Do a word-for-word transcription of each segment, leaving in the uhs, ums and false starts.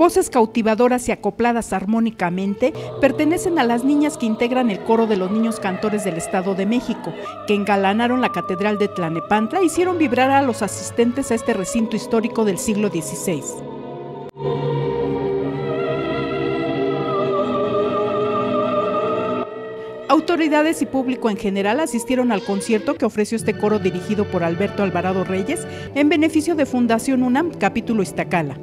Voces cautivadoras y acopladas armónicamente pertenecen a las niñas que integran el Coro de los Niños Cantores del Estado de México, que engalanaron la Catedral de Tlalnepantla e hicieron vibrar a los asistentes a este recinto histórico del siglo dieciséis. Autoridades y público en general asistieron al concierto que ofreció este coro dirigido por Alberto Alvarado Reyes en beneficio de Fundación UNAM, capítulo Iztacala.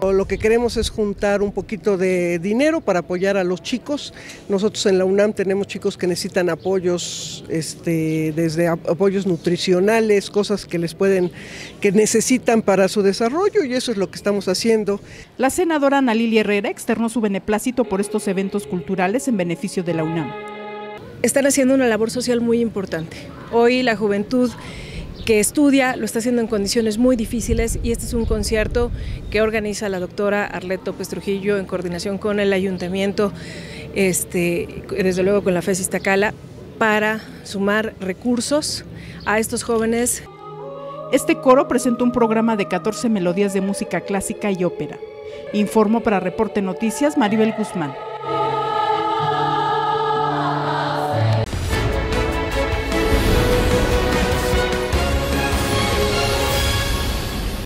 Lo que queremos es juntar un poquito de dinero para apoyar a los chicos. Nosotros en la UNAM tenemos chicos que necesitan apoyos, este, desde apoyos nutricionales, cosas que les pueden, que necesitan para su desarrollo, y eso es lo que estamos haciendo. La senadora Ana Lili Herrera externó su beneplácito por estos eventos culturales en beneficio de la UNAM. Están haciendo una labor social muy importante. Hoy la juventud que estudia lo está haciendo en condiciones muy difíciles, y este es un concierto que organiza la doctora Arlette Topes Trujillo en coordinación con el ayuntamiento, este, desde luego con la F E S Iztacala, para sumar recursos a estos jóvenes. Este coro presentó un programa de catorce melodías de música clásica y ópera. Informó para Reporte Noticias, Maribel Guzmán.